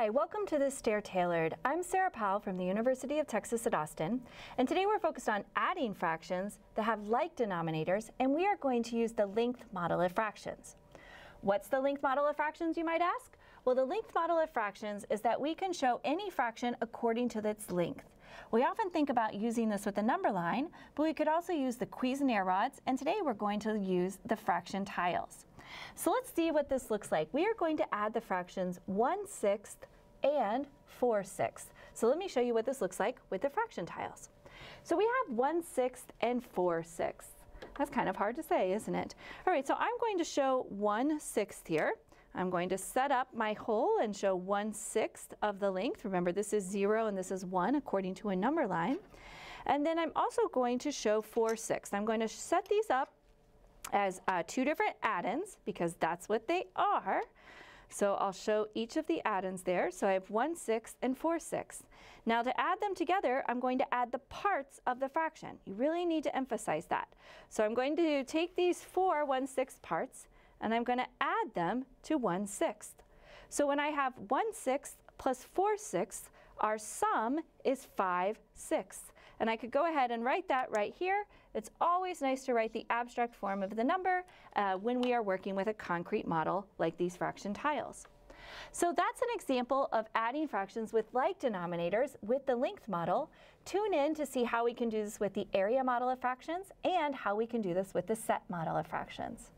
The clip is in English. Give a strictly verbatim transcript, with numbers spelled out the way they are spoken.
Hi, welcome to This Stair Tailored. I'm Sarah Powell from the University of Texas at Austin, and today we're focused on adding fractions that have like denominators, and we are going to use the length model of fractions. What's the length model of fractions, you might ask? Well, the length model of fractions is that we can show any fraction according to its length. We often think about using this with the number line, but we could also use the Cuisenaire rods, and today we're going to use the fraction tiles. So let's see what this looks like. We are going to add the fractions one sixth and four sixths. So let me show you what this looks like with the fraction tiles. So we have one sixth and four sixths. That's kind of hard to say, isn't it? All right, so I'm going to show one sixth here. I'm going to set up my hole and show one sixth of the length. Remember, this is zero and this is one according to a number line. And then I'm also going to show four sixths. I'm going to set these up as uh, two different addends because that's what they are. So I'll show each of the addends there. So I have one sixth and four sixths. Now to add them together, I'm going to add the parts of the fraction. You really need to emphasize that. So I'm going to take these four one sixth parts and I'm going to add them to one sixth. So when I have one sixth plus four sixths, our sum is five sixths. And I could go ahead and write that right here. It's always nice to write the abstract form of the number uh, when we are working with a concrete model like these fraction tiles. So that's an example of adding fractions with like denominators with the length model. Tune in to see how we can do this with the area model of fractions and how we can do this with the set model of fractions.